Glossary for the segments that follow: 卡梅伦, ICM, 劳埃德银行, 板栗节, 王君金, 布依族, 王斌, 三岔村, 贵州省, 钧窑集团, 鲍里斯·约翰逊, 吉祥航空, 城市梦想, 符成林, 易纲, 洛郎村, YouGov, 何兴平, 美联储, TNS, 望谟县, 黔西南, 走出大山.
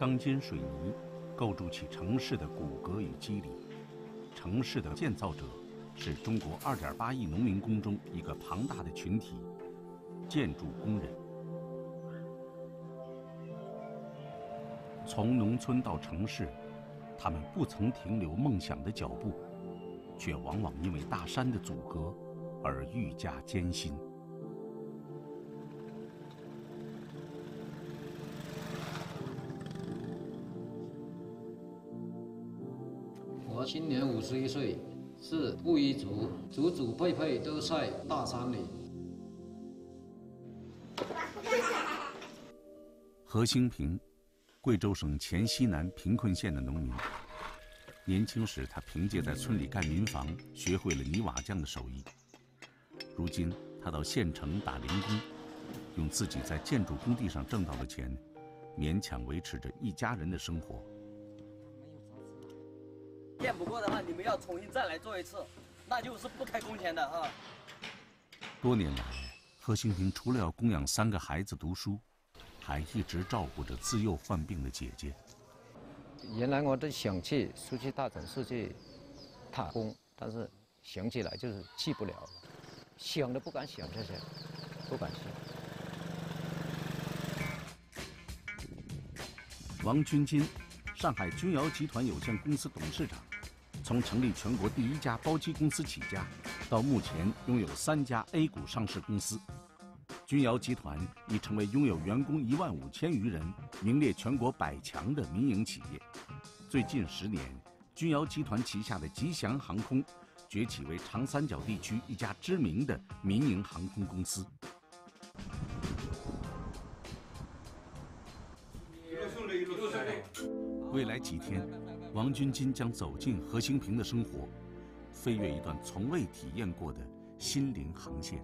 钢筋水泥构筑起城市的骨骼与肌理。城市的建造者是中国2.8亿农民工中一个庞大的群体——建筑工人。从农村到城市，他们不曾停留梦想的脚步，却往往因为大山的阻隔而愈加艰辛。 我今年51岁，是布依族，祖祖辈辈都在大山里。何兴平，贵州省黔西南贫困县的农民。年轻时，他凭借在村里盖民房，学会了泥瓦匠的手艺。如今，他到县城打零工，用自己在建筑工地上挣到的钱，勉强维持着一家人的生活。 验不过的话，你们要重新再来做一次，那就是不开工钱的哈。多年来，何兴平除了要供养3个孩子读书，还一直照顾着自幼患病的姐姐。原来我都想去出去大城市去打工，但是想起来就是去不了，想都不敢想这些，不敢想。王君金，上海钧窑集团有限公司董事长。 从成立全国第1家包机公司起家，到目前拥有3家 A 股上市公司，钧窑集团已成为拥有员工15000余人、名列全国100强的民营企业。最近10年，钧窑集团旗下的吉祥航空崛起为长三角地区一家知名的民营航空公司。未来几天。 王君金将走进何兴平的生活，飞越一段从未体验过的心灵航线。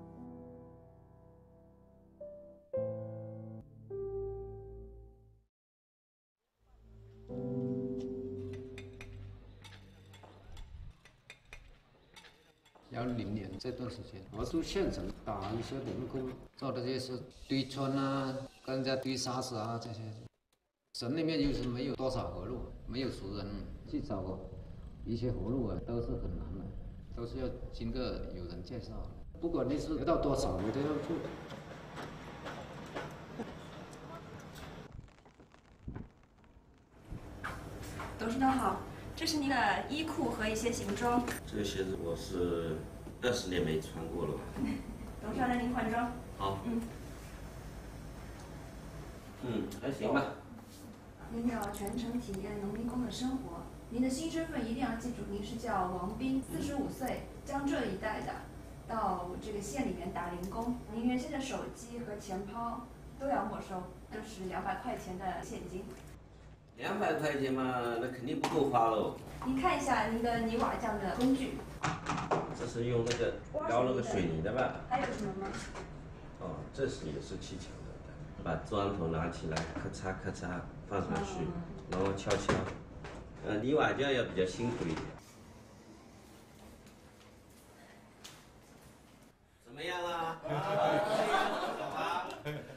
2010年这段时间，我住县城打一些零工，做的就是堆砖啊、跟人家堆沙子啊这些。 省里面就是没有多少活路，没有熟人去找一些活路啊，都是很难的，都是要经过有人介绍。不管你是得到多少，你都要做。董事长好，这是您的衣裤和一些行装。这个鞋子我是20年没穿过了吧？董事长让您换装。好。还行吧。 您要全程体验农民工的生活，您的新身份一定要记住，您是叫王斌，45岁，江浙一带的，到这个县里面打零工。您原先的手机和钱包都要没收，就是200块钱的现金。200块钱嘛，那肯定不够花喽。您看一下您的泥瓦匠的工具，这是用那个浇那个水泥的吧？还有什么吗？哦，这是也是砌墙的。 把砖头拿起来，咔嚓咔嚓放上去，然后敲敲。泥瓦匠要比较辛苦一点。怎么样啦？好吧，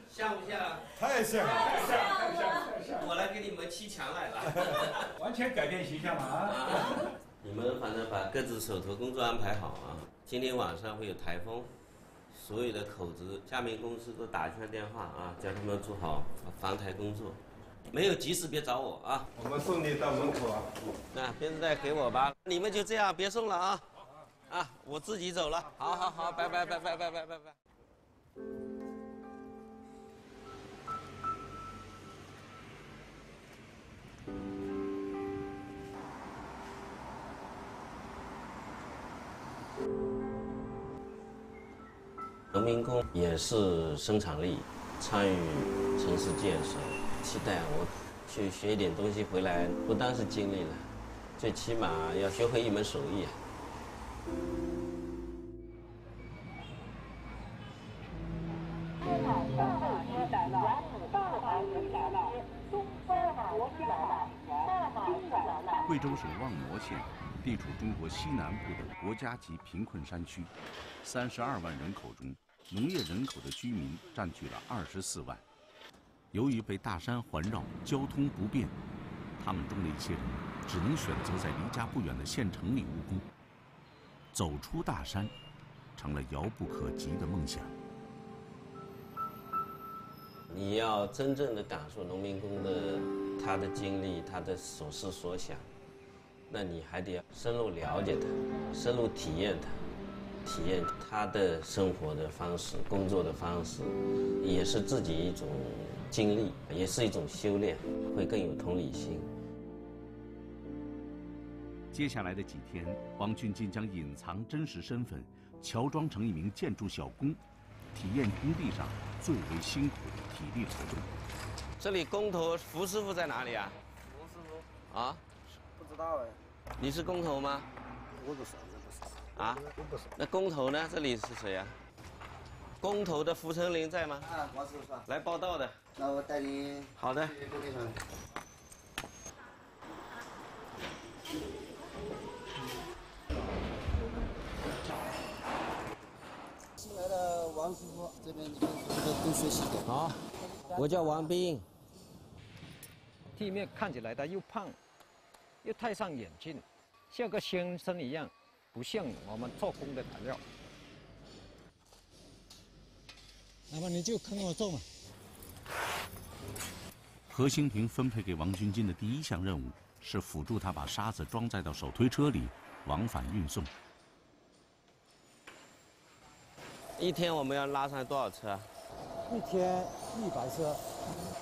像不像？太像了！太像！我来给你们砌墙来了，完全改变形象了啊！你们反正把各自手头工作安排好啊。今天晚上会有台风。 所有的口子，下面公司都打一圈电话啊，叫他们做好防台工作。没有急事别找我啊。我们送你到门口啊。那编织袋给我吧，你们就这样，别送了啊。啊，我自己走了。好，拜拜。农民工也是生产力，参与城市建设。期待我去学一点东西回来，不单是经历了，最起码要学会一门手艺啊。贵州省望谟县地处中国西南部的国家级贫困山区，32万人口中。 农业人口的居民占据了24万，由于被大山环绕，交通不便，他们中的一些人只能选择在离家不远的县城里务工。走出大山，成了遥不可及的梦想。你要真正的感受农民工的他的经历，他的所思所想，那你还得深入了解他，深入体验他。 体验他的生活的方式、工作的方式，也是自己一种经历，也是一种修炼，会更有同理心。接下来的几天，王俊进将隐藏真实身份，乔装成一名建筑小工，体验工地上最为辛苦的体力劳动。这里工头胡师傅在哪里啊？胡师傅啊？不知道哎。你是工头吗？我不是。 啊，那工头呢？这里是谁呀、啊？工头的符成林在吗？啊，王师傅来报道的。那我带你。好的。新来的王师傅这边你们多学习点。好，我叫王斌。地面看起来他又胖，又戴上眼镜，像个先生一样。 不像我们做工的材料。那么你就跟我做嘛。何兴平分配给王俊进的第一项任务是辅助他把沙子装载到手推车里，往返运送。一天我们要拉上多少车？一天100车。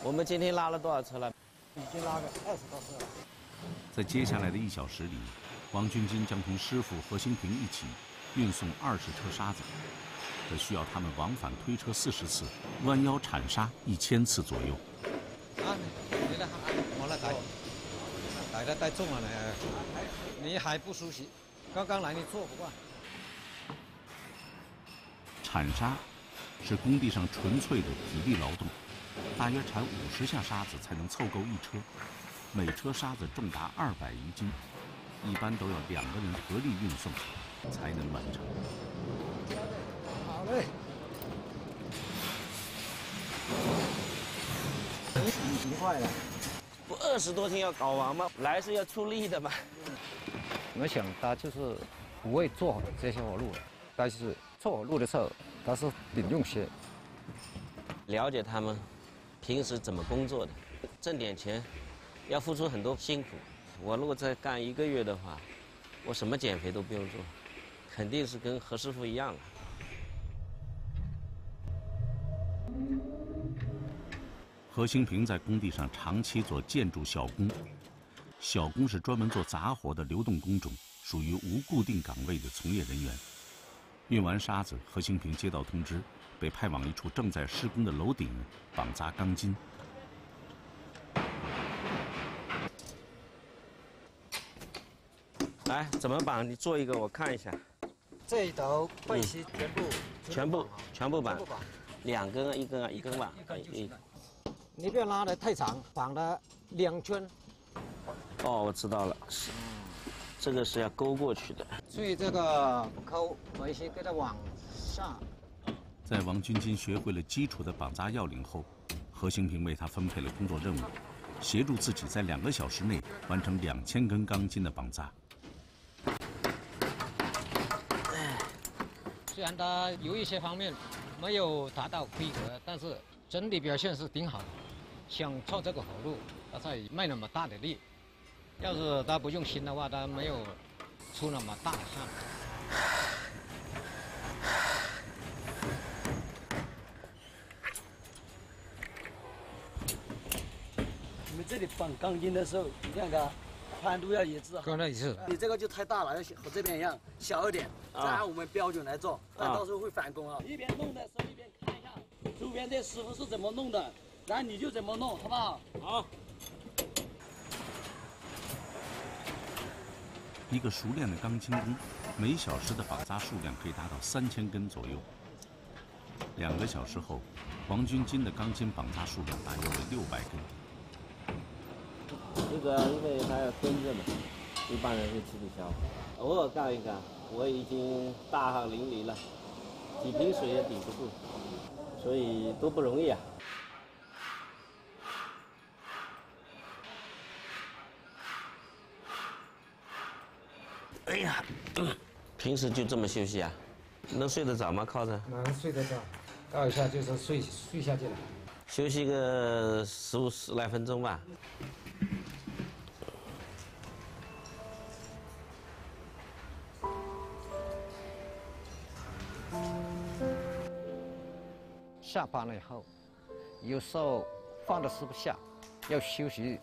我们今天拉了多少车了？已经拉了20多车了。在接下来的1小时里。 王俊金将同师傅何兴平一起运送20车沙子，这需要他们往返推车40次，弯腰铲沙1000次左右。啊，你来，我来带，带带重了呢，你还不熟悉，刚刚来你做不惯。铲沙是工地上纯粹的体力劳动，大约铲50下沙子才能凑够1车，每车沙子重达200余斤。 一般都要2个人合力运送，才能完成。好嘞。急坏了，不20多天要搞完吗？来是要出力的嘛。我想他就是不会做这些活路了，但是做活路的时候他是挺用心。了解他们平时怎么工作的，挣点钱要付出很多辛苦。 我如果再干1个月的话，我什么减肥都不用做，肯定是跟何师傅一样了。何兴平在工地上长期做建筑小工，小工是专门做杂活的流动工种，属于无固定岗位的从业人员。运完沙子，何兴平接到通知，被派往一处正在施工的楼顶绑扎钢筋。 来，怎么绑？你做一个，我看一下。这一头背心全部绑，2根，一根绑。你不要拉得太长，绑了2圈。哦，我知道了，是这个是要勾过去的。所以这个抠，我先给它往上。在王军金学会了基础的绑扎要领后，何兴平为他分配了工作任务，协助自己在2个小时内完成2000根钢筋的绑扎。 虽然他有一些方面没有达到规格，但是整体表现是挺好的。想做这个活路，他才卖那么大的力。要是他不用心的话，他没有出那么大的汗。你们这里绑钢筋的时候，你看看。 宽度要一致，宽度一致。你这个就太大了，要和这边一样小一点，再按我们标准来做，但到时候会返工啊。一边弄的时候一边看一下周边这师傅是怎么弄的，然后你就怎么弄，好不好？好。一个熟练的钢筋工，每小时的绑扎数量可以达到3000根左右。2个小时后，王军金的钢筋绑扎数量大约为600根。 这个因为还要蹲着嘛，一般人会吃不消。偶尔干一干，我已经大汗淋漓了，几瓶水也顶不住，所以都不容易啊。平时就这么休息啊？能睡得着吗？靠着？能睡得着，到一下就是睡下去了。休息个十来分钟吧。下班了以后，有时候饭都吃不下，要休息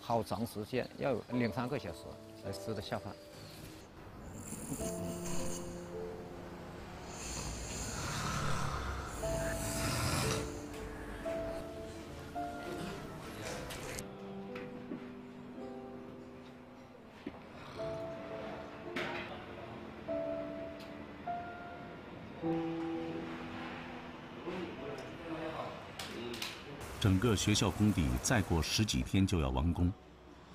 好长时间，要2、3个小时才吃得下饭。 整个学校工地再过10几天就要完工，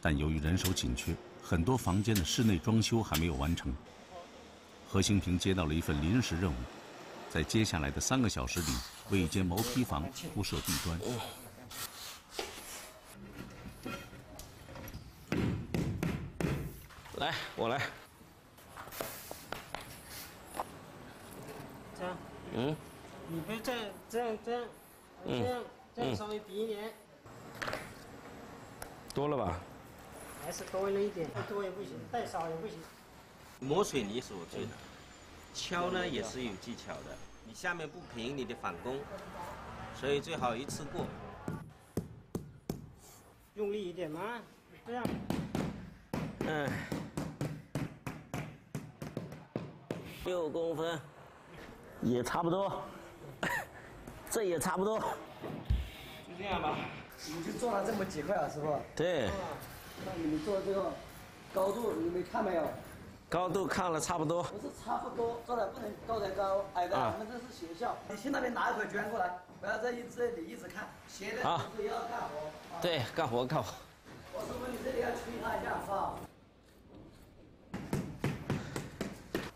但由于人手紧缺，很多房间的室内装修还没有完成。 何兴平接到了一份临时任务，在接下来的3个小时里，为一间毛坯房铺设地砖。来，我来。这样。嗯。你不是这样。嗯。这样稍微比一点。多了吧？还是多了一点，太多也不行，太少也不行。 磨水泥是我最难，敲呢也是有技巧的。你下面不平，你得反攻，所以最好一次过。用力一点嘛，这样。嗯，6公分，也差不多，这也差不多。就这样吧。你就做了这么几块啊，师傅？对。那你们做这个高度，你们看没有？ 高度看了差不多，不是差不多，做的不能高的高，矮的矮，我们这是学校。你去那边拿一块砖过来，不要在这里一直看，斜的不要干活。对，干活干活。我说你这里要吹它一下，是吧？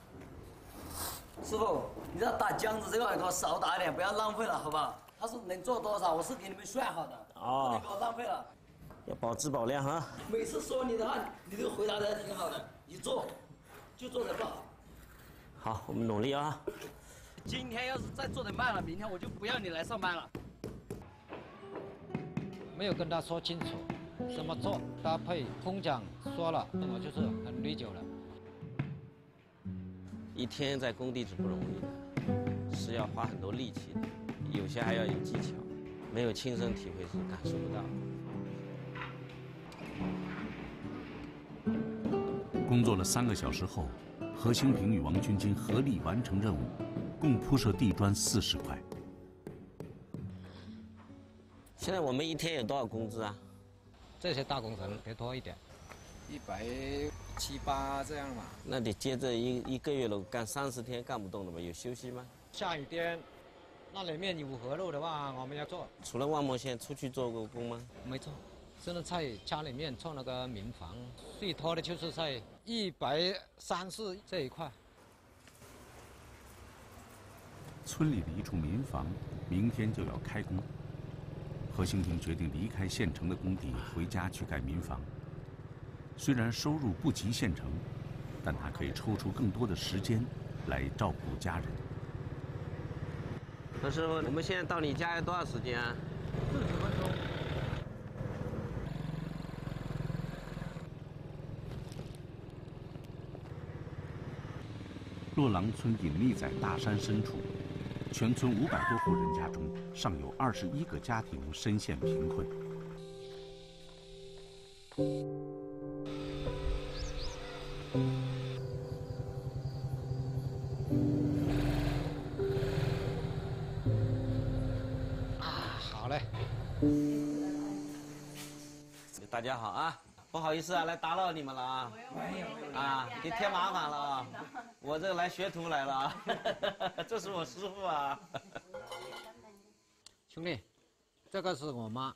师傅，你这打浆子这个耳朵少打点，不要浪费了，好不好？他说能做多少，我是给你们算好的，不能给我浪费了。要保质保量哈。每次说你的话，你都回答的挺好的，一做。 就做得不好，好，我们努力啊！今天要是再做得慢了，明天我就不要你来上班了。没有跟他说清楚怎么做搭配，空讲说了，那我就是很内疚了。一天在工地是不容易的，是要花很多力气的，有些还要有技巧，没有亲身体会是感受不到的。 工作了3个小时后，何兴平与王军军合力完成任务，共铺设地砖40块。现在我们一天有多少工资啊？这些大工程得多一点，178这样嘛。那得接着一个月了，干30天干不动了吧？有休息吗？下雨天，那里面有河路的话，我们要做。除了万摩县，出去做过工吗？没做。 真的在家里面做那个民房，最多的就是在134这一块。村里的一处民房，明天就要开工。何兴平决定离开县城的工地，回家去盖民房。虽然收入不及县城，但他可以抽出更多的时间来照顾家人。何师傅，我们现在到你家要多少时间啊？40分钟。 洛郎村隐匿在大山深处，全村500多户人家中，尚有21个家庭深陷贫困。啊，好嘞！大家好啊！ 不好意思啊，来打扰你们了啊！啊，给添麻烦了啊！我这来学徒来了啊，这是我师傅啊。兄弟，这个是我妈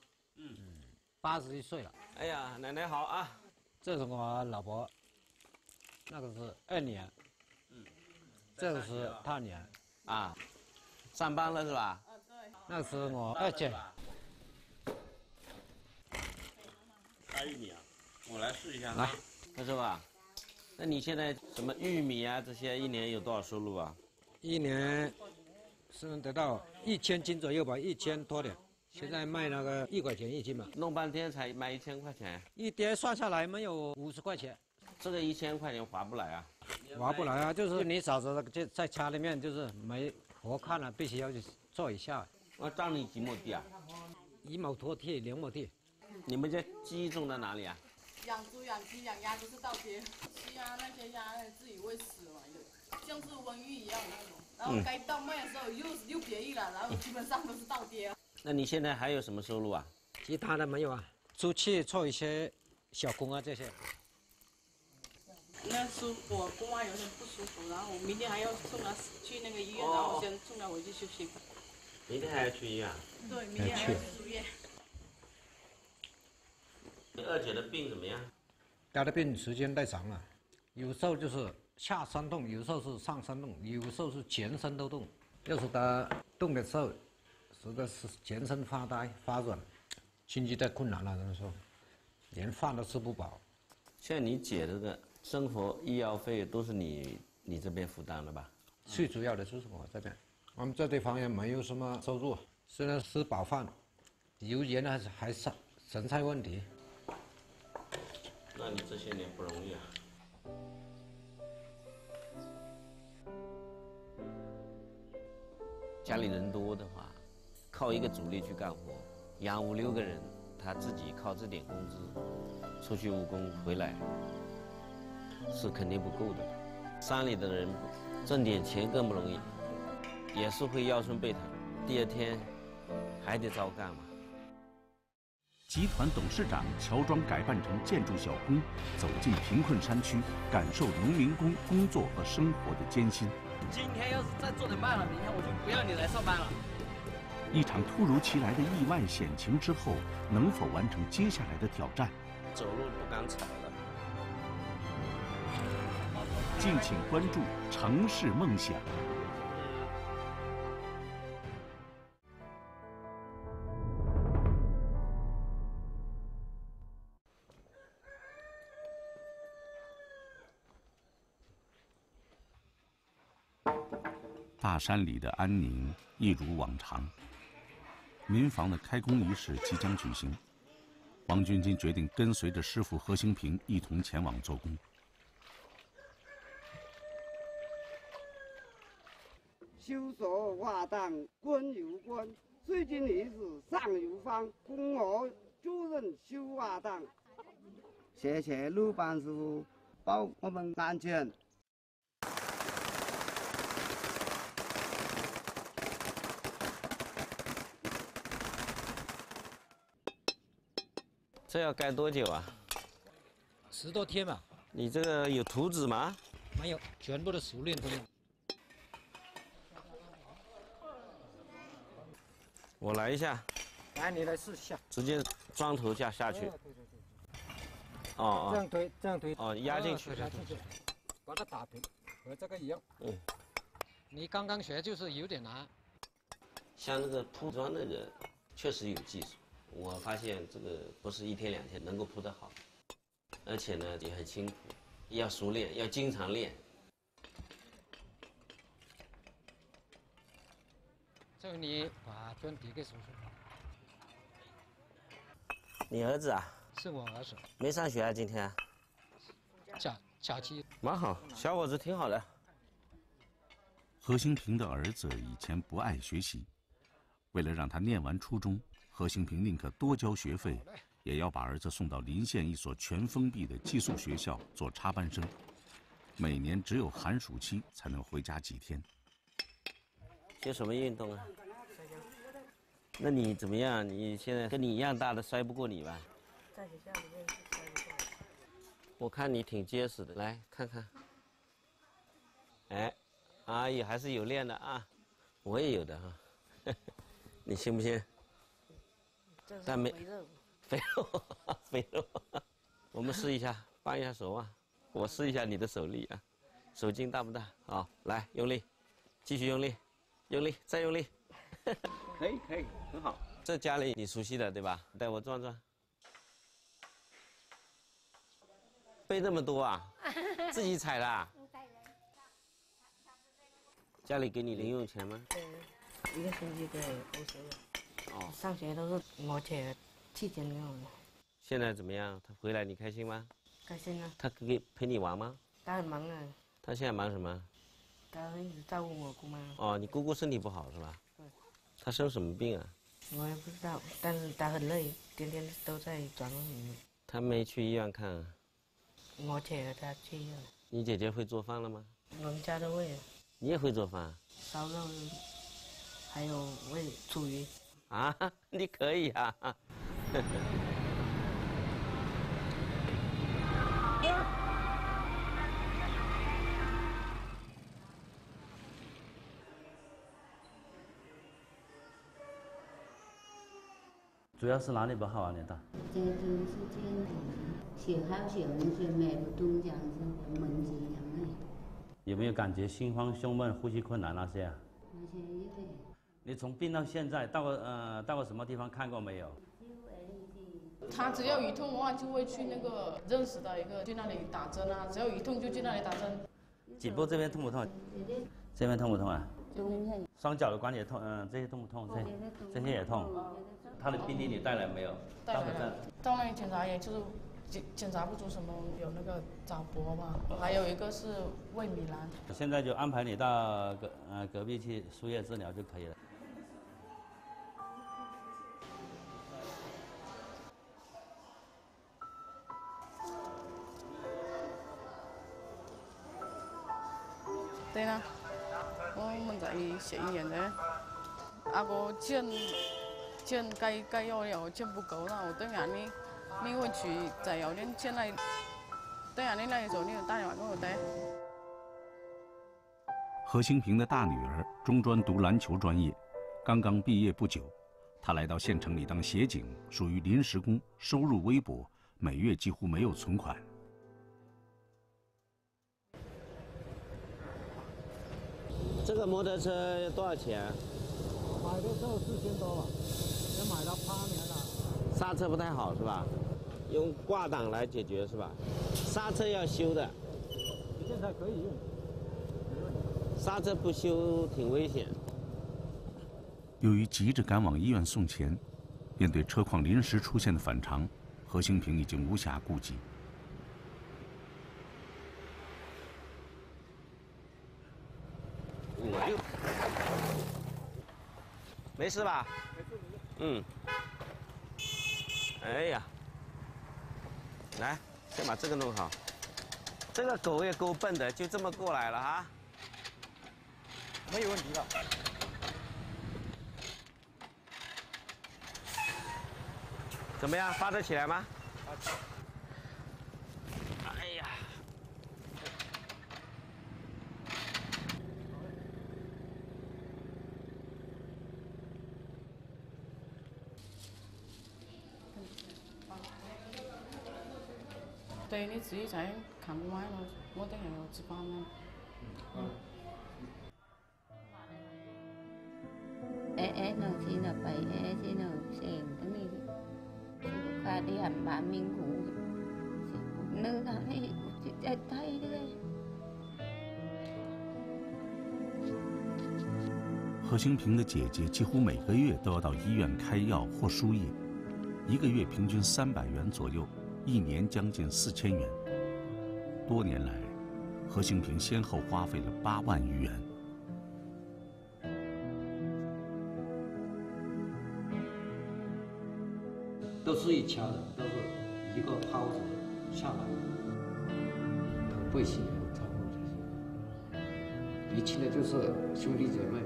，81岁了。哎呀，奶奶好啊！这是我老婆，那个是2年，这个是3年啊。上班了是吧？对。那是我2姐。答应你啊！ 我来试一下，来，何师傅，那你现在什么玉米啊这些，一年有多少收入啊？一年是能得到1000斤左右吧，1000多点。现在卖那个1块钱1斤嘛，弄半天才卖1000块钱，一跌算下来没有50块钱。这个1000块钱划不来啊，划不来啊，就是你嫂子就在家里面就是没活看了，必须要去做一下。那占你几亩地啊？1亩多地，2亩地。你们家鸡种在哪里啊？养猪、养鸡、养鸭都是稻田，鸡啊那些鸭自己喂死嘛，像是瘟疫一样那种。然后该到卖的时候又便宜了，然后基本上都是稻田。那你现在还有什么收入啊？其他的没有啊，出去做一些小工啊这些。那是我公妈有点不舒服，然后我明天还要送她去那个医院，然后我先送她回去休息吧。明天还要去医院？对，明天还要去住院。你二姐的病怎么样？她的病时间太长了，有时候就是下身痛，有时候是上身痛，有时候是全身都痛。要是她动的时候，实在是全身发呆发软，经济太困难了，那时候连饭都吃不饱。现在你姐这个生活、医药费都是你这边负担了吧？最主要的就是我这边，我们这地方也没有什么收入，虽然吃饱饭，油盐还是神菜问题。那你这些年不容易啊。家里人多的话，靠一个主力去干活，养5、6个人，他自己靠这点工资出去务工回来，是肯定不够的。山里的人挣点钱更不容易，也是会腰酸背疼，第二天还得照干嘛。集团董事长乔装改扮成建筑小工，走进贫困山区，感受农民工工作和生活的艰辛。今天要是再做得慢了，明天我就不要你来上班了。一场突如其来的意外险情之后，能否完成接下来的挑战？走路不敢踩了。敬请关注《城市梦想》。大山里的安宁一如往常。民房的开工仪式即将举行，王军金决定跟随着师傅何兴平一同前往做工。修所瓦当官有官，最近女子上有方。供我主任修瓦当，谢谢鲁班师傅保我们安全。这要盖多久啊？10多天吧。你这个有图纸吗？没有，全部都熟练工。我来一下，来你来试一下，直接装头架下去。哦，这样推，这样推。哦，压进去，压进去，把它打平，和这个一样。嗯，你刚刚学就是有点难。像这个铺砖那个，确实有技术。我发现这个不是1天2天能够铺得好，而且呢也很辛苦，要熟练，要经常练。就你把砖底给叔叔。你儿子啊？是我儿子。没上学啊？今天？假期。蛮好，小伙子挺好的。何兴平的儿子以前不爱学习，为了让他念完初中，何兴平宁可多交学费，也要把儿子送到临县一所全封闭的寄宿学校做插班生，每年只有寒暑期才能回家几天。学什么运动啊？那你怎么样？你现在跟你一样大的摔不过你吧？在学校里面是摔不过。我看你挺结实的，来看看。哎，阿姨还是有练的啊，我也有的哈、啊，你信不信？这是肥肉。肥肉，肥肉。我们试一下，扳一下手啊，我试一下你的手力啊，手劲大不大？好，来用力，继续用力。用力，再用力，可以，可以，很好。这家里你熟悉的对吧？带我转转。背那么多啊？自己采啦？家里给你零用钱吗？对，一个星期给50。哦，上学都是我姐去接送的。现在怎么样？他回来你开心吗？开心啊。他陪你玩吗？他很忙啊。他现在忙什么？他一直照顾我姑妈。哦，你姑姑身体不好是吧？对。他生什么病啊？我也不知道，但是他很累，天天都在转院里面。他没去医院看啊？我姐和他去医院。你姐姐会做饭了吗？我们家都会。 你也会做饭？烧肉，还有会煮鱼。啊，你可以啊！主要是哪里不好啊，你大？这个真是这样的，写好写文学买不动讲是文字样的。 有没有感觉心慌、胸闷、呼吸困难那些啊？那些有的。你从病到现在到过什么地方看过没有？他只要一痛的话，就会去那个认识的一个去那里打针啊，只要一痛就去那里打针。颈部这边痛不痛？这边痛不痛啊？双脚的关节痛，这些痛不痛？这些也痛。他的病历你带来没有？带来了。到那里检查也就是。 检查不出什么，有那个早搏嘛，还有一个是胃糜烂。现在就安排你到隔壁去输液治疗就可以了。对啦，我们在食醫院咧，阿哥見解藥又見不夠啦，我對眼呢。 你會住就有啲將嚟，對啊，你嚟做呢個單人嗰個對。何兴平的大女儿中专读篮球专业，刚刚毕业不久，她来到县城里当协警，属于临时工，收入微薄，每月几乎没有存款。这个摩托车要多少钱？买的时候4000多吧，也买了8年了。 刹车不太好是吧？用挂档来解决是吧？刹车要修的。现在可以用，没问题。刹车不修挺危险。由于急着赶往医院送钱，面对车况临时出现的反常，何兴平已经无暇顾及。没事吧？没事。嗯。 哎呀，来，先把这个弄好。这个狗也够笨的，就这么过来了哈。没有问题的。怎么样，发得起来吗？发得起来。哎呀！对你自己才看不完了，我等下要值班了。何兴平的姐姐几乎每个月都要到医院开药或输液，一个月平均300元左右。 一年将近4000元，多年来，何兴平先后花费了8万余元。都是一家人，都是一个包子下来，很费心，照顾这些。一起呢就是兄弟姐妹。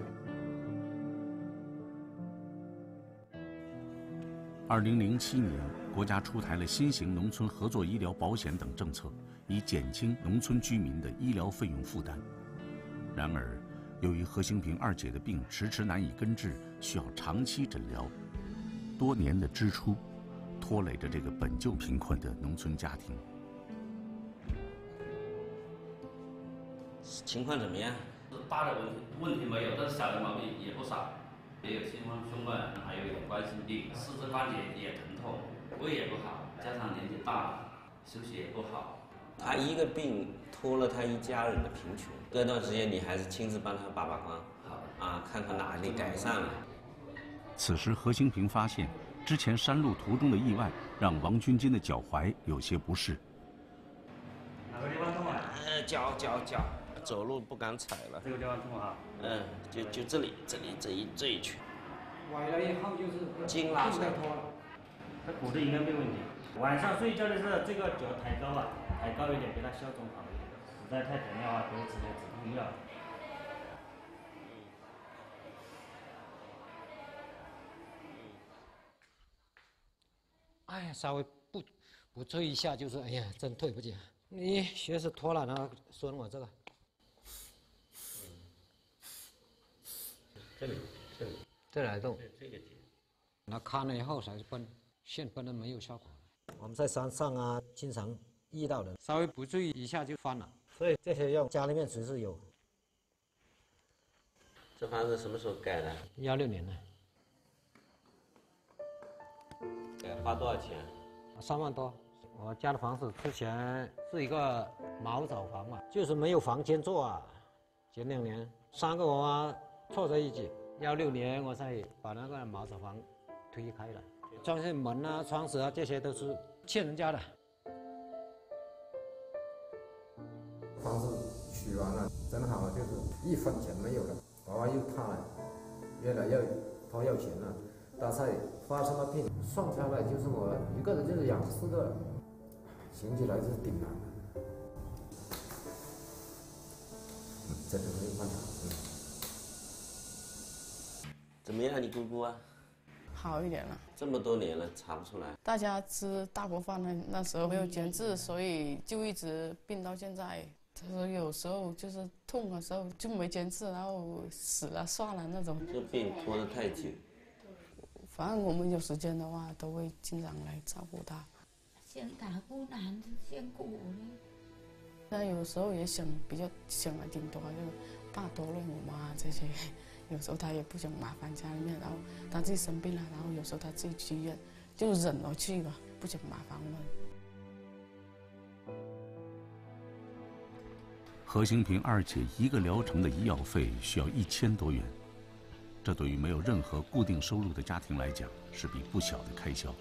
2007年。 国家出台了新型农村合作医疗保险等政策，以减轻农村居民的医疗费用负担。然而，由于何兴平二姐的病迟难以根治，需要长期诊疗，多年的支出拖累着这个本就贫困的农村家庭。情况怎么样？大的问题没有，但是小的毛病也不少，也有心慌胸闷，还有一种冠心病，四肢关节也疼痛。 胃也不好，加上年纪大了，休息也不好，他一个病拖了他一家人的贫穷。这段时间你还是亲自帮他把关，啊，看看哪里改善了。此时何兴平发现，之前山路途中的意外让王军金的脚踝有些不适。哪个地方痛啊？脚，走路不敢踩了。这个地方痛啊？嗯，就这里这一圈。崴了以后就是筋拉伤。他骨头应该没问题。晚上睡觉的时候，这个脚抬高啊，抬高一点，给他消肿好一点。实在太疼了啊，给他吃点止痛药。 哎呀，稍微不注意一下，就是哎呀，真对不起。你鞋子脱了，然后拴我这个。这里，再来动。这个点。那看了以后才崩，现崩的没有效果。我们在山上啊，经常遇到的，稍微不注意一下就翻了。所以这些药家里面随时有。这房子什么时候盖的？16年了。 花多少钱？3万多。我家的房子之前是一个茅草房嘛，就是没有房间住啊。前2年3个娃娃凑在一起，16年我才把那个茅草房推开了，装修门啊、窗子啊这些都是欠人家的。房子取完了，正好就是1分钱没有了，娃娃又怕了，原来要钱了。 大赛发生了病，算下来就是我一个人就是养4个，想起来就是挺难的。真的没办法。怎么样，你姑姑啊？好一点了。这么多年了，查不出来。大家吃大锅饭呢，那时候没有节制，所以就一直病到现在。他说有时候就是痛的时候就没节制，然后死了算了那种。这病拖得太久。 反正我们有时间的话，都会经常来照顾他。先打孤男，先顾我呢。但有时候也比较想的挺多，就是怕拖累我妈这些。有时候他也不想麻烦家里面，然后他自己生病了，然后有时候他自己去医院，就忍了去吧，不想麻烦我们。何兴平二姐一个疗程的医药费需要1000多元。 这对于没有任何固定收入的家庭来讲，是笔不小的开销。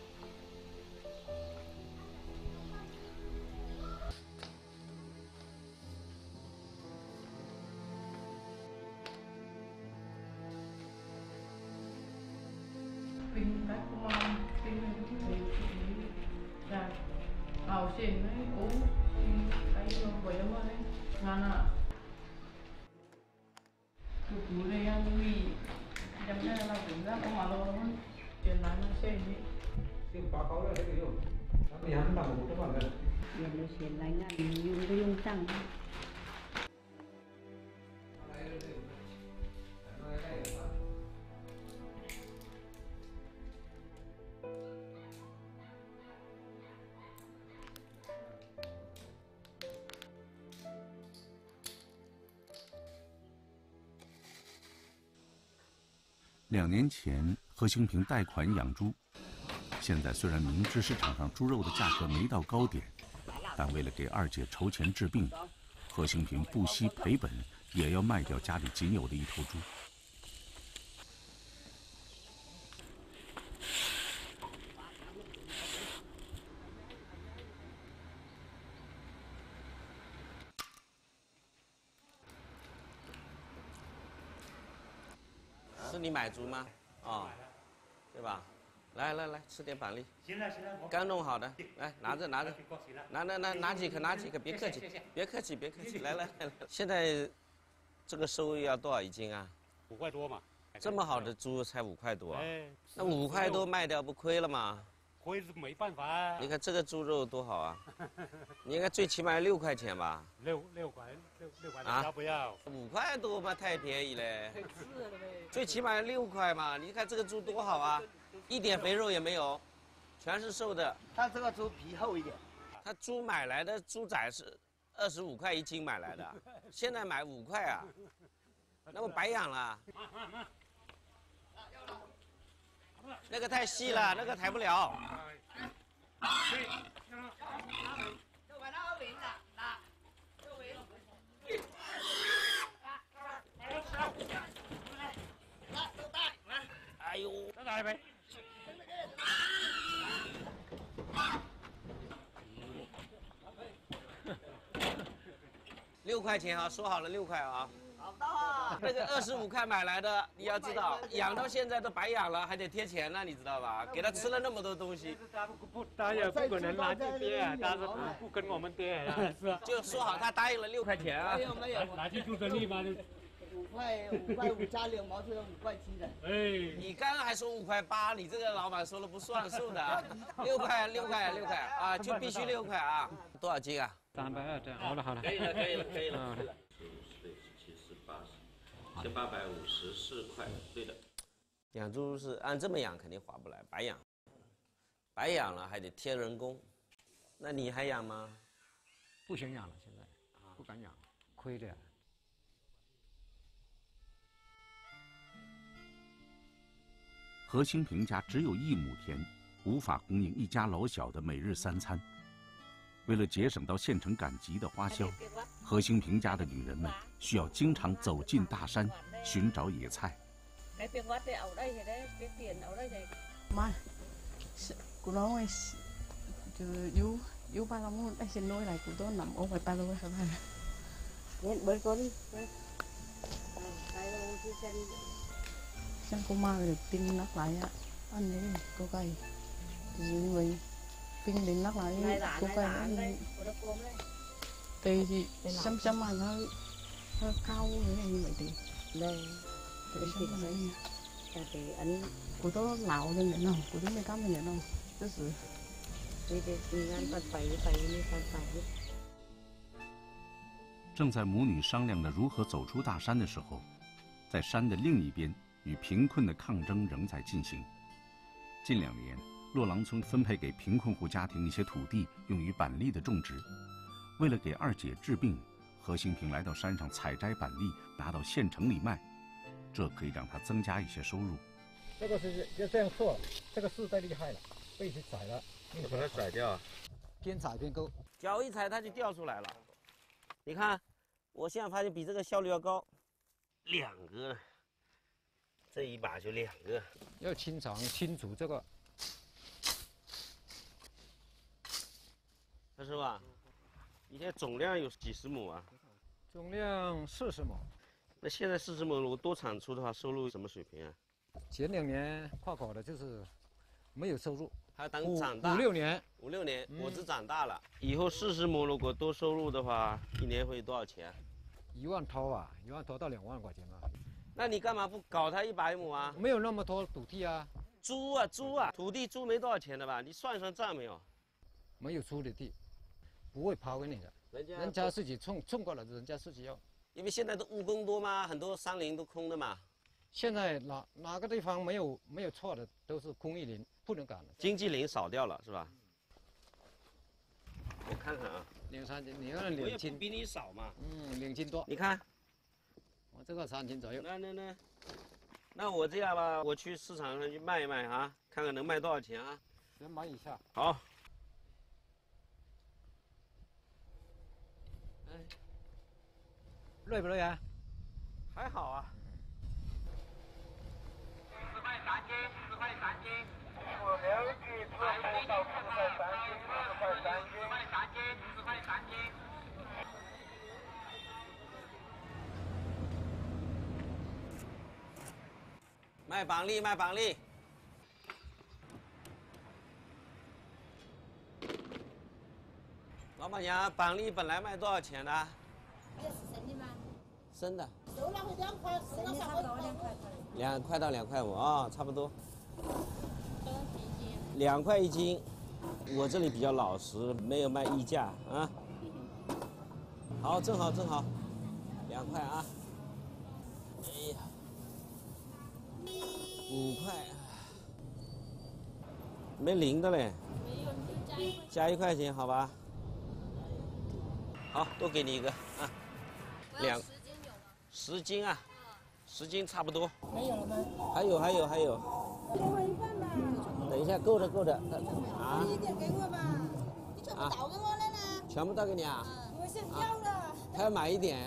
2年前，何兴平贷款养猪。现在虽然明知市场上猪肉的价格没到高点，但为了给二姐筹钱治病，何兴平不惜赔本，也要卖掉家里仅有的一头猪。是你买猪吗？哦，对吧？来，吃点板栗。行了，刚弄好的，来拿着，拿几个，别客气，来。现在这个收入要多少一斤啊？5块多嘛。这么好的猪才5块多，那5块多卖掉不亏了吗？亏是没办法。你看这个猪肉多好啊！你应该最起码6块钱吧？六块啊？要不要？5块多嘛，太便宜嘞。 最起码6块嘛！你看这个猪多好啊，一点肥肉也没有，全是瘦的。但这个猪皮厚一点。他猪买来的猪仔是25块1斤买来的，现在买5块啊，那我白养了。那个太细了，那个抬不了。来呗。6块钱啊，说好了6块啊。好到啊。那个25块买来的，你要知道，养到现在都白养了，还得贴钱呢，你知道吧？给他吃了那么多东西。他也不可能拿去贴，但是不跟我们贴呀。是啊。就说好他答应了6块钱啊。没有没有。拿去注册地吗？ 5块5、加2毛，最后5块7的。哎，你刚刚还说5块8，你这个老板说了不算数的啊。6块啊，就必须6块啊。多少斤啊？320这样。好了好了。可以了。90、70、80，1854块，对的。养猪是按这么养肯定划不来，白养，白养了还得贴人工，那你还养吗？不想养了，现在不敢养，亏的。 何新平家只有1亩田，无法供应一家老小的每日3餐。为了节省到县城赶集的花销，何新平家的女人们需要经常走进大山寻找野菜。Chẳng có ma được pin nắp lại á, ăn đấy cô cây, nhưng mà pin đến nắp lại cô cây tê thì chấm mà nó cao như vậy thì đây tê thì đấy, tại vì anh của tôi lão nên nhận không, của tôi mới cắm nên nhận không, tức sự thì anh còn phải。正在母女商量着如何走出大山的时候，在山的另一边。 与贫困的抗争仍在进行。近2年，洛郎村分配给贫困户家庭一些土地，用于板栗的种植。为了给二姐治病，何兴平来到山上采摘板栗，拿到县城里卖，这可以让他增加一些收入。这个是就这样做，这个树太厉害了，被谁宰了？你把它宰掉啊！边采边勾，脚一踩它就掉出来了。你看，我现在发现比这个效率要高。2个。 这一把就2个，要清肠清除这个。那是吧？以前总量有几10亩啊？总量40亩。那现在40亩如果多产出的话，收入什么水平啊？前2年跨考的就是没有收入，还等长大5、6年。5、6年果子长大了，以后40亩如果多收入的话，一年会多少钱？1万多啊，1万多到2万块钱吧。 那你干嘛不搞他100亩啊？没有那么多土地啊，租啊，土地租没多少钱的吧？你算算账没有？没有租的地，不会抛给你的，人家自己种过了，人家自己要。因为现在的务工多嘛，很多山林都空的嘛。现在哪个地方没有错的，都是公益林，不能干了。经济林少掉了是吧？我看看啊，2、3斤，你看2斤比你少嘛？嗯，2斤多。你看。 我这个3斤左右。那我这样吧，我去市场上去卖一卖啊，看看能卖多少钱啊？10毛以下。好。哎，累不累啊？还好啊。10块3斤，10块3斤。我了解，4块到4块3斤，4块3斤，10块3斤，10块3斤。 卖板栗！老板娘，板栗本来卖多少钱的？生的吗？生的。熟了会2块，熟了差不多2块。2块到2块5啊，差不多。2块1斤，我这里比较老实，没有卖溢价啊。好，正好，2块啊。哎呀。 5块，没零的嘞，没有你就加1块钱，好吧？好，多给你一个啊，10斤有吗？10斤啊，10斤差不多。没有了吗？还有。给我一半吧。等一下，够着。啊。一点给我吧，你全部倒给我了呢。全部倒给你啊？我想要了。他要买一点，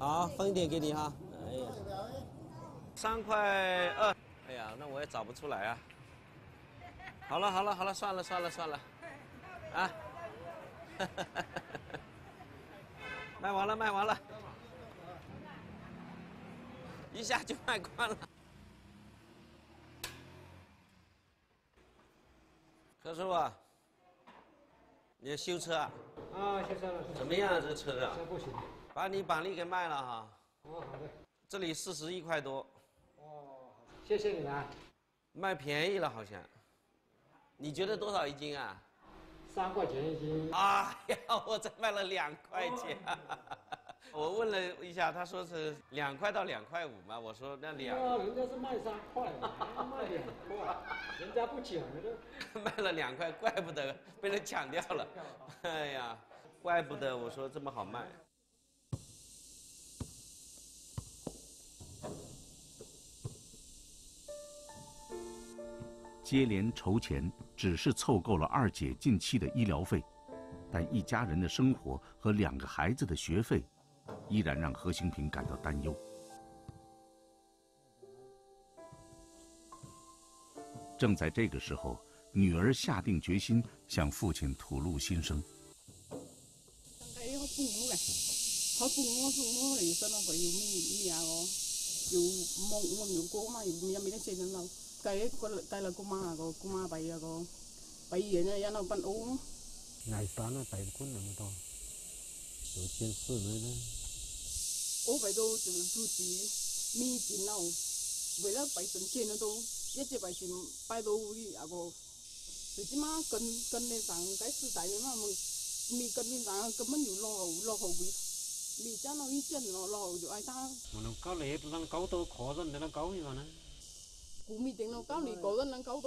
好，分一点给你哈。哎呀，3块2。 哎，哎呀，那我也找不出来啊。好了好了好了，算了算了算了，啊，卖完了卖完了，一下就卖光了。何师傅，你修车啊？啊，修车了。怎么样啊？这车啊？这不行。把你板栗给卖了哈。哦，好的。这里41块多。哦，谢谢你啊。卖便宜了好像。 你觉得多少一斤啊？3块钱一斤。哎呀，我才卖了2块钱。我问了一下，他说是2块到2块5嘛。我说那两……人家是卖3块，卖2块，人家不抢的。卖了2块，怪不得被人抢掉了。哎呀，怪不得我说这么好卖。 接连筹钱，只是凑够了二姐近期的医疗费，但一家人的生活和2个孩子的学费，依然让何兴平感到担忧。正在这个时候，女儿下定决心向父亲吐露心声。ไก่คนไก่ละกูมากูมาไปอะกูไปเย็นเนี่ยยันเอาปั้นอู๋นายฟ้าน่ะไปคนหนึ่งตัวเดี๋ยวเชียงซื้อเลยนะโอ้ไปดูมีจีนเอาเวลาไปถึงเชียงนั่นตัวเย็นจะไปถึงไปดูวิอะกูถึงจะมากันกันในสังไก่ซื้อไก่เนี่ยมันมีกันในสังก็มันอยู่รออยู่รอเขาวิมีเจ้าเราอีเจ้าเราเราอยู่ไอ้ตามันเกาเหลาเราเกาอยู่นะ กูมีเต็งเราเกาหลีเกาหลีเกาหลีอันนี้กูก็นั่งเอาไ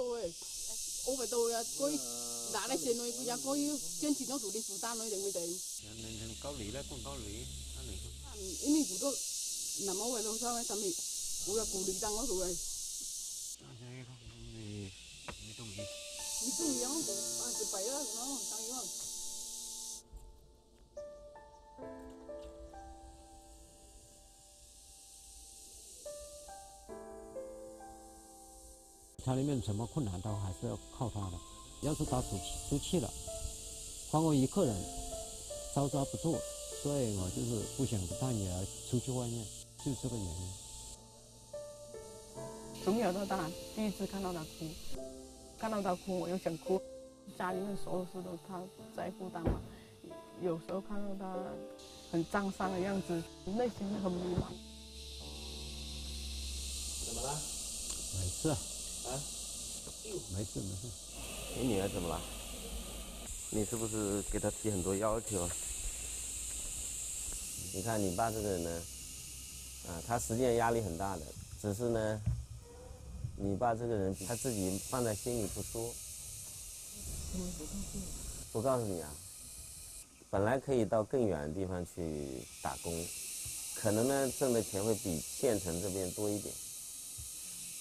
ว้เราใช้ไว้ทำไมกูอยากกูดีจังก็ถูกเลยสุดท้ายเลยเดี๋ยวมึงเดี๋ยวมึง 家里面什么困难都还是要靠他的，要是他出去了，光我一个人招架不住，所以我就是不想带女儿出去外面，就这个原因。从小到大，第一次看到他哭，看到他哭我又想哭。家里面所有事都他在负担嘛，有时候看到他很沮丧的样子，内心很迷茫。怎么了？没事。 啊，没事没事。你女儿怎么了？你是不是给她提很多要求啊？你看你爸这个人呢，啊，他实际上压力很大的，只是呢，你爸这个人他自己放在心里不说。我告诉你啊，本来可以到更远的地方去打工，可能呢挣的钱会比县城这边多一点。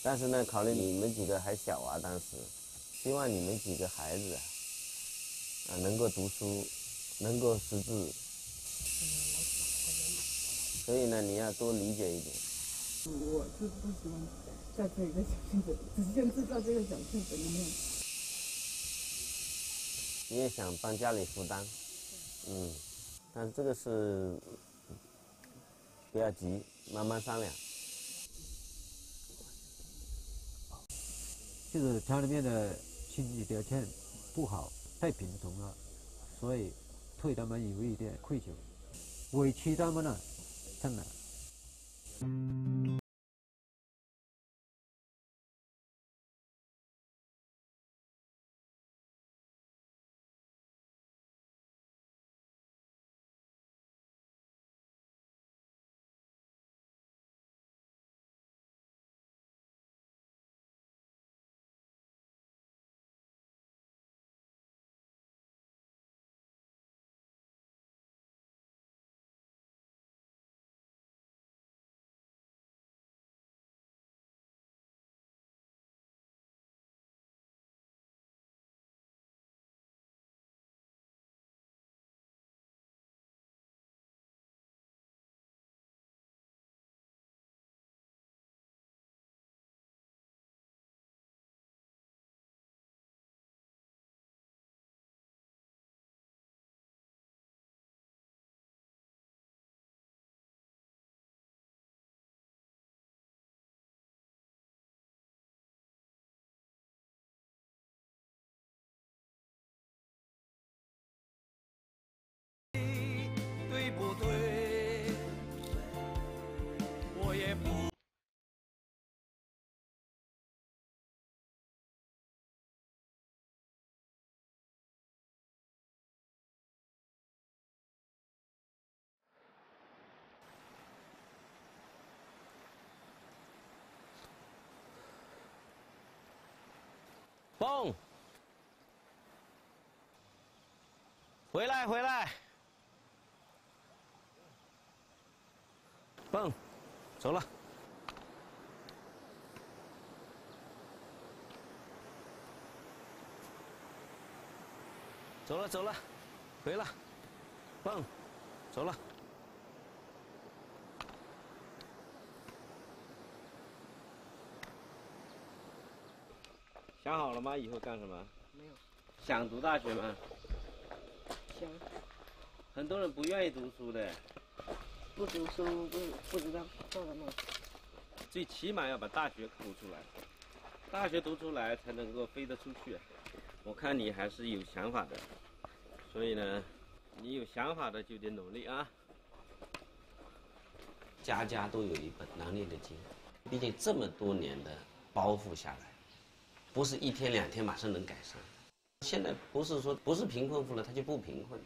但是呢，考虑你们几个还小啊，当时，希望你们几个孩子啊，能够读书，能够识字，所以呢，你要多理解一点。我是不喜欢在这个小圈子，只限制在这个小圈子里面。你也想帮家里负担，嗯，但这个是不要急，慢慢商量。 就是家里面的经济条件不好，太贫穷了，所以对他们有一点愧疚，委屈他们了，真的。蹦，回来回来，蹦，走了。 走了走了，回了，蹦，走了。想好了吗？以后干什么？没有。想读大学吗？想。很多人不愿意读书的。不读书不知道做什么。最起码要把大学读出来，大学读出来才能够飞得出去。 我看你还是有想法的，所以呢，你有想法的就得努力啊。家家都有一本难念的经，毕竟这么多年的包袱下来，不是一天两天马上能改善。现在不是说不是贫困户了，他就不贫困，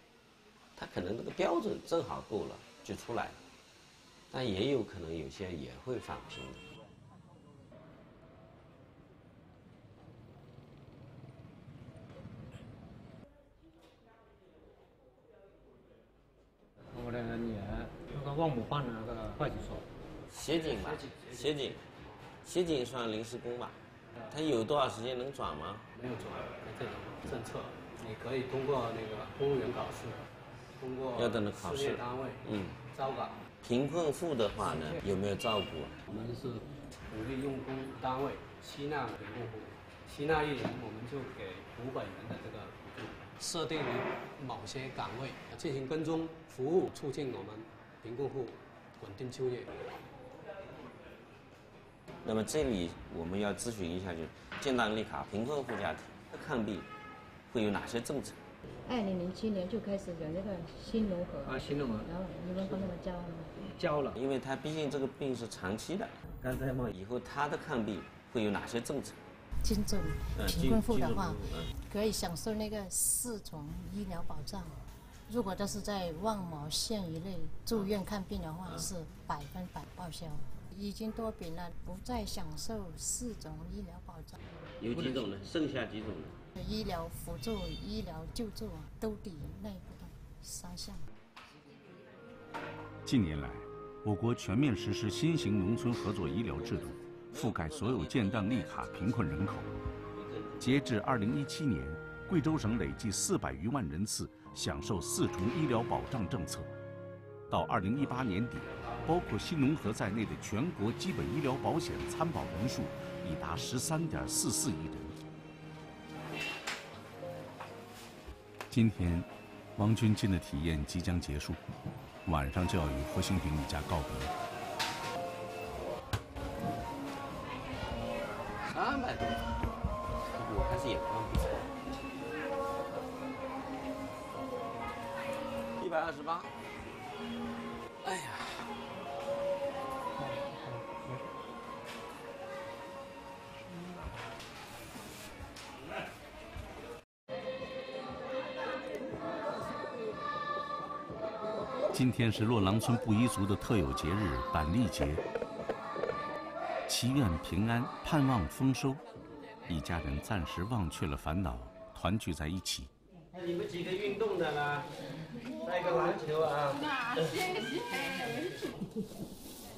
他可能这个标准正好够了就出来了，但也有可能有些也会返贫的。 我的女儿那个忘母患了那个坏死手，协警吧，协警算临时工吧，他有多少时间能转吗？没有转，这种政策你可以通过那个公务员考试，通过要等着考试单位招岗。贫困户的话呢，有没有照顾？我们是鼓励用工单位吸纳贫困户，吸纳一人我们就给500元的这个补助。 设定于某些岗位进行跟踪服务，促进我们贫困户稳定就业。那么这里我们要咨询一下，就是建档立卡贫困户家庭抗病会有哪些政策？2007年就开始有那个新农合啊，新农合，然后你们帮他们交了吗？交了，因为他毕竟这个病是长期的。刚才嘛，以后他的抗病会有哪些政策？ 金重贫困户的话，可以享受那个4重医疗保障。如果都是在望茅县以内住院看病的话，是100%报销。已经多病了，不再享受4种医疗保障。有几种呢？剩下几种呢？医疗辅助、医疗救助兜底那一部分3项。近年来，我国全面实施新型农村合作医疗制度。 覆盖所有建档立卡贫困人口。截至2017年，贵州省累计400余万人次享受4重医疗保障政策。到2018年底，包括新农合在内的全国基本医疗保险参保人数已达13.44亿人。今天，王军军的体验即将结束，晚上就要与何兴平一家告别。 300多，我还是眼光不错。128。哎呀，今天是洛郎村布依族的特有节日——板栗节。 祈愿平安，盼望丰收，一家人暂时忘却了烦恼，团聚在一起。你们几个运动的啦，带个篮球啊。那先洗手。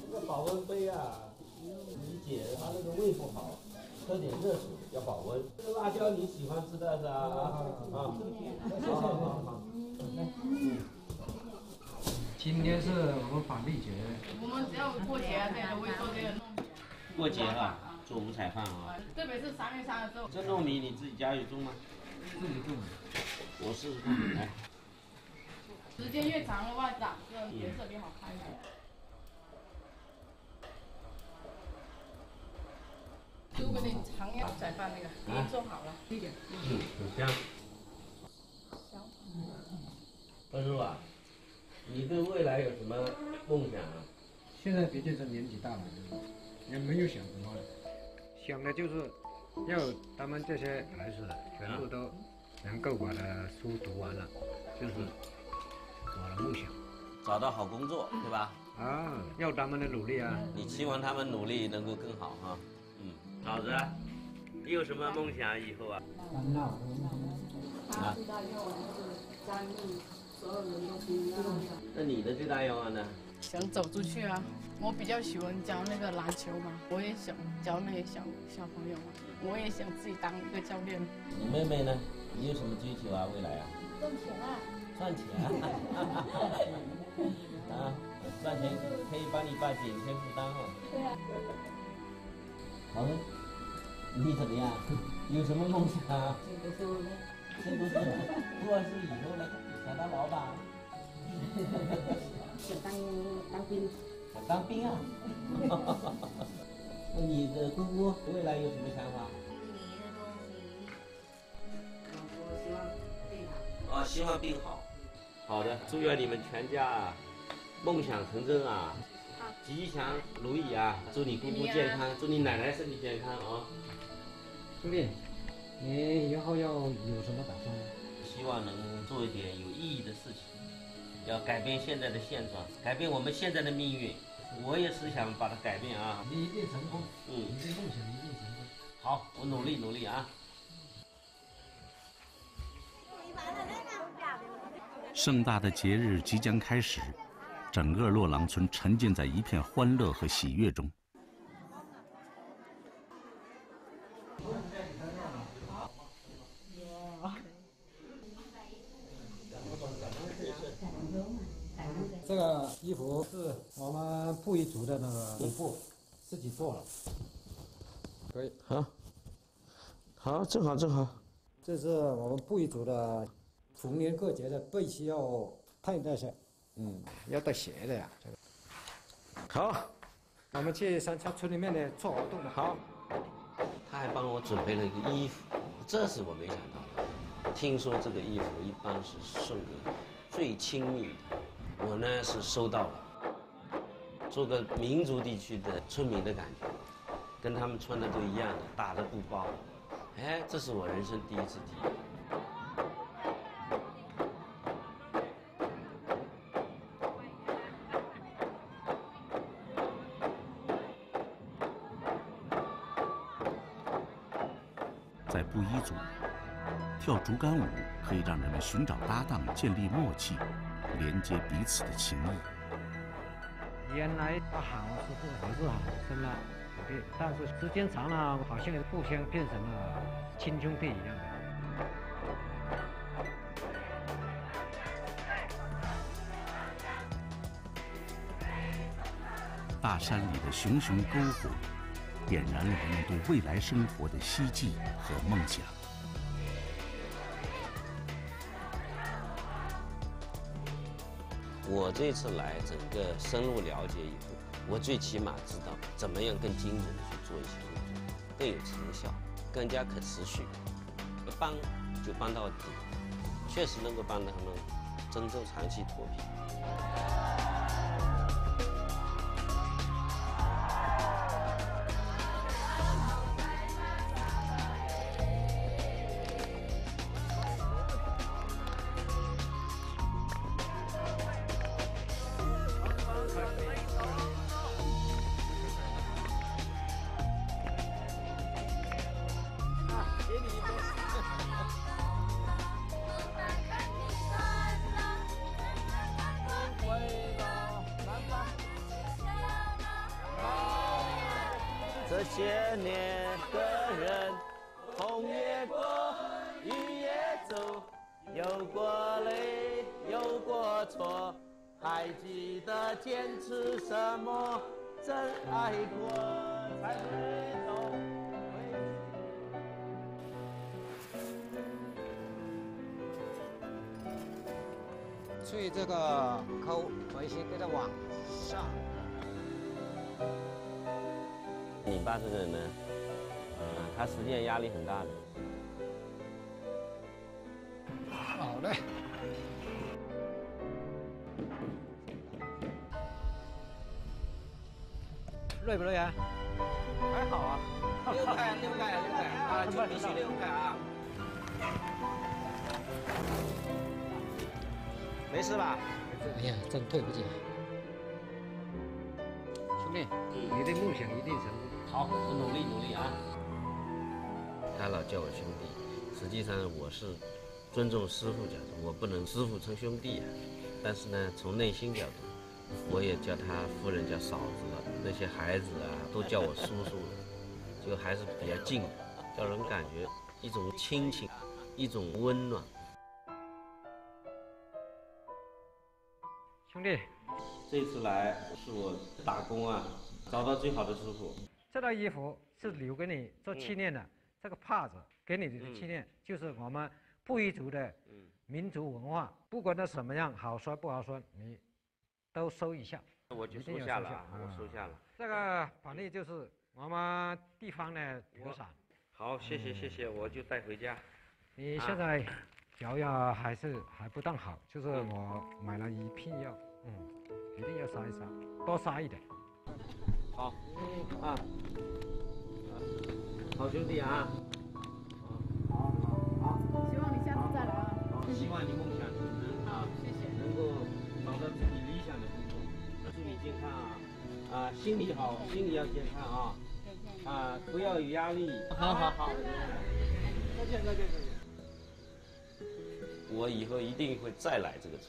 这个保温杯啊，你姐她那个胃不好，喝点热水要保温。这个辣椒你喜欢吃的是啊啊。好好好好。来，今天是我们板栗节。我们只要过节这样会做这个弄。 过节啊，做五彩饭啊。特别是3月3日之后。这糯米你自己家有种吗？自己种。我试试看，来。时间越长的话，长这个颜色越好看一点。如果你常要仔饭那个，你做好了，一点。嗯，很香。香。二叔啊，你对未来有什么梦想啊？现在毕竟是年纪大了。 也没有想什么，想的就是要他们这些孩子全部都能够把他书读完了，就是我的梦想。找到好工作，对吧？啊，要他们的努力啊！你期望他们努力能够更好哈。嗯，嫂子，你有什么梦想以后啊？啊？那你的最大愿望呢？想走出去啊！我比较喜欢教那个篮球嘛，我也想教那些小朋友嘛，我也想自己当一个教练。你妹妹呢？你有什么追求啊？未来啊？赚钱啊！赚钱啊！啊！ 赚钱可以帮你爸减轻负担哦。对啊。好了，你怎么样？有什么梦想啊？这个是，这不是，我是以后呢想当老板。想当兵。想当兵啊！那你的姑姑未来有什么想法？我希望病好。啊，希望病好。好的，祝愿你们全家 梦想成真啊！吉祥如意啊！祝你姑姑健康，祝你奶奶身体健康啊！兄弟，你以后要有什么打算呢？希望能做一点有意义的事情，要改变现在的现状，改变我们现在的命运。我也是想把它改变啊！你一定成功，你的梦想一定成功。好，我努力努力啊！ 盛大的节日即将开始。 整个洛郎村沉浸在一片欢乐和喜悦中。这个衣服是我们布依族的那个衣服，自己做了。可以，好，好，正好正好。这是我们布依族的逢年过节的必须要佩戴的。 嗯，要带鞋的呀。这个、好，我们去三岔村里面呢做活动的。好，他还帮我准备了一个衣服，这是我没想到的。听说这个衣服一般是送给最亲密的，我呢是收到了。做个民族地区的村民的感觉，跟他们穿的都一样的大的布包，哎，这是我人生第一次体验。 在布依族，跳竹竿舞可以让人们寻找搭档、建立默契，连接彼此的情谊。原来不好是不合适好，生了有病，但是时间长了，好像互相变成了亲兄弟一样的。 大山里的熊熊篝火，点燃了人们对未来生活的希冀和梦想。我这次来，整个深入了解以后，我最起码知道怎么样更精准的去做一些工作，更有成效，更加可持续。帮就帮到底，确实能够帮到他们真正长期脱贫。 这些年的人，红也过，雨也走，有过泪，有过错，还记得坚持什么？真爱过才会懂。去这个抠，回去给它往上。 你爸这个人呢，他实际压力很大的。好嘞。累不累啊？还好啊。6块，啊，就必须6块啊。没事吧？哎呀，真对不起。 兄弟，你的梦想一定成功。好，我努力努力啊！他老叫我兄弟，实际上我是尊重师傅角度，我不能师傅称兄弟呀。但是呢，从内心角度，我也叫他夫人叫嫂子了，那些孩子啊都叫我叔叔了，就还是比较近，让人感觉一种亲情，一种温暖。兄弟，这次来是我打工啊，找到最好的师傅。这套衣服是留给你做纪念的，这个帕子给你的纪念，就是我们布依族的民族文化，不管它什么样，好说不好说，你都收一下。我就收下了，我收下了。这个板栗就是我们地方的特产。好，谢谢谢谢，我就带回家。你现在调药还不当好，就是我买了一片药，一定要杀一杀，多杀一点。好，好兄弟啊，好，希望你下次再来啊。希望你梦想成真啊，谢谢，能够找到自己理想的工作，祝你健康啊，心理好，心理要健康啊，不要有压力。好，再见。我以后一定会再来这个城，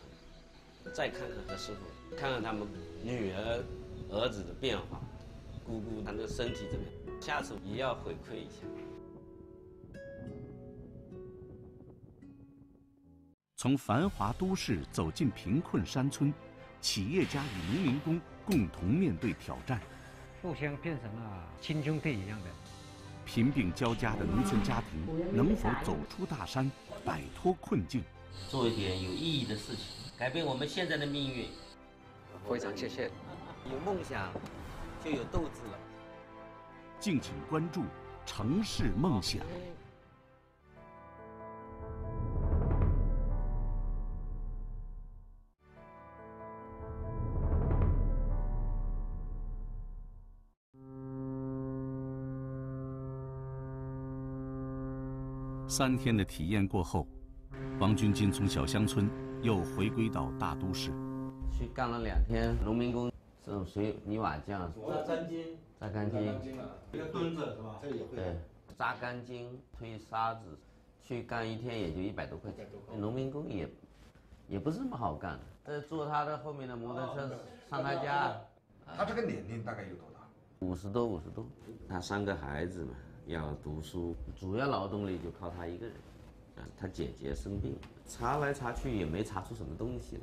再看看他师傅，看看他们女儿、儿子的变化，姑姑她的身体怎么样，下次也要回馈一下。从繁华都市走进贫困山村，企业家与农民工共同面对挑战，互相变成了亲兄弟一样的。贫病交加的农村家庭能否走出大山，摆脱困境？做一点有意义的事情，改变我们现在的命运。非常谢谢。有梦想，就有斗志了。敬请关注《城市梦想》。3天的体验过后，王军金从小乡村又回归到大都市，去干了2天农民工，这种水泥瓦匠，榨干筋了，一个墩子是吧？这也会。对，榨干筋、推沙子，去干一天也就100多块钱。农民工也不是那么好干的。这坐他的后面的摩托车上他家。他这个年龄大概有多大？50多。他3个孩子嘛。要读书，主要劳动力就靠他一个人。啊，他姐姐生病，查来查去也没查出什么东西来，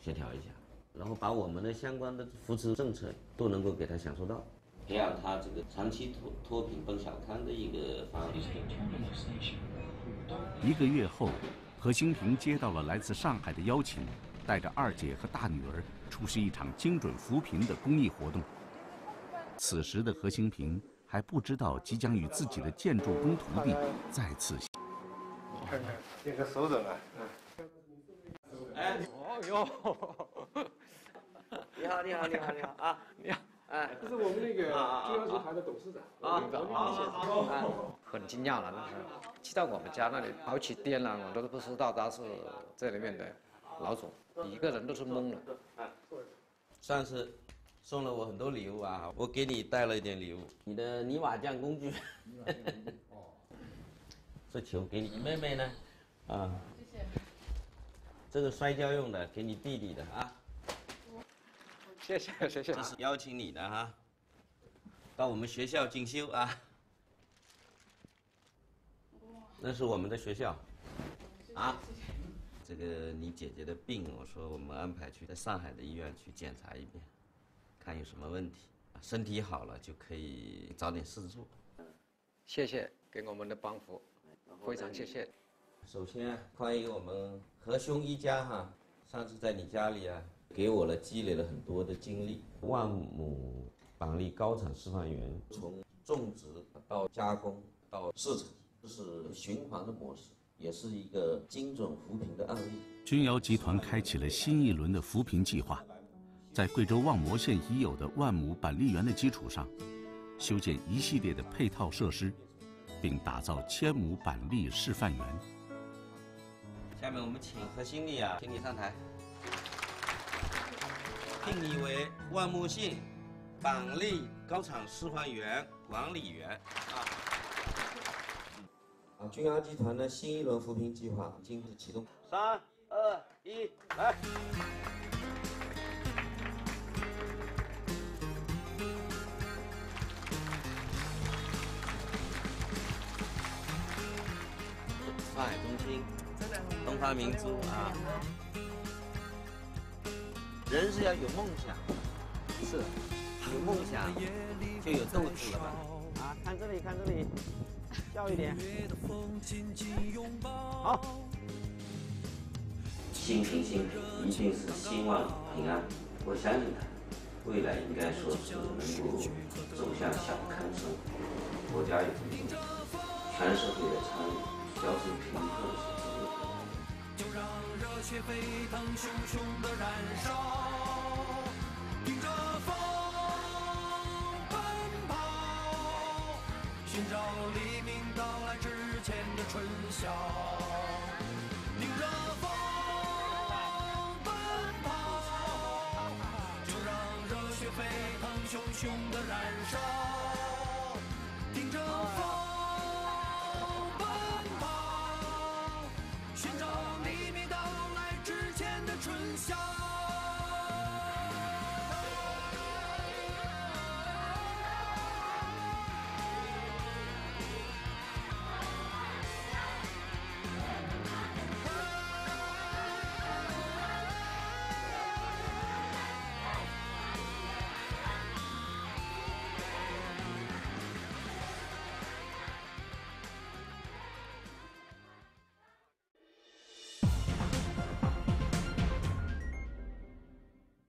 协调一下，然后把我们的相关的扶持政策都能够给他享受到，培养他这个长期脱贫奔小康的一个方案。1个月后，何兴平接到了来自上海的邀请，带着2姐和大女儿出席一场精准扶贫的公益活动。此时的何兴平还不知道即将与自己的建筑工徒弟再次。你看看这个手肘啊，哎，哦哟，你好啊，你好，哎，这是我们那个中央集团的董事长啊，很惊讶了，那时候去到我们家那里好几天了，我都不知道他是这里面的老总，一个人都是懵了。算是送了我很多礼物啊！我给你带了一点礼物，你的泥瓦匠工具。哦，这球给你妹妹呢，啊，谢谢。这个摔跤用的，给你弟弟的啊。谢谢。这是邀请你的哈，到我们学校进修啊。那是我们的学校，啊。这个你姐姐的病，我说我们安排去在上海的医院去检查一遍。看有什么问题，身体好了就可以找点事做。谢谢给我们的帮扶，非常谢谢。首先欢迎我们何兄一家哈，上次在你家里啊，给我了积累了很多的经历。万亩板栗高产示范园，从种植到加工到市场，这是循环的模式，也是一个精准扶贫的案例。君尧集团开启了新一轮的扶贫计划。在贵州望谟县已有的10000亩板栗园的基础上，修建一系列的配套设施，并打造1000亩板栗示范园。下面我们请何新丽啊，请你上台。聘你为万木县板栗高产示范园管理员啊。啊，君安集团的新一轮扶贫计划已经是启动。3、2、1，来！上海中心，东方明珠啊！人是要有梦想，是有梦想就有斗志了吧？啊，看这里，看这里。 笑一点，好。新平新一定是兴旺平安，我相信他未来应该说是能够走向小康生活，国家有力度，全社会的参与，消除贫困是第一位。就让热血沸腾，熊熊的燃烧。 寻找黎明到来之前的春晓，迎着风奔跑，就让热血沸腾，熊熊的燃烧，迎着风。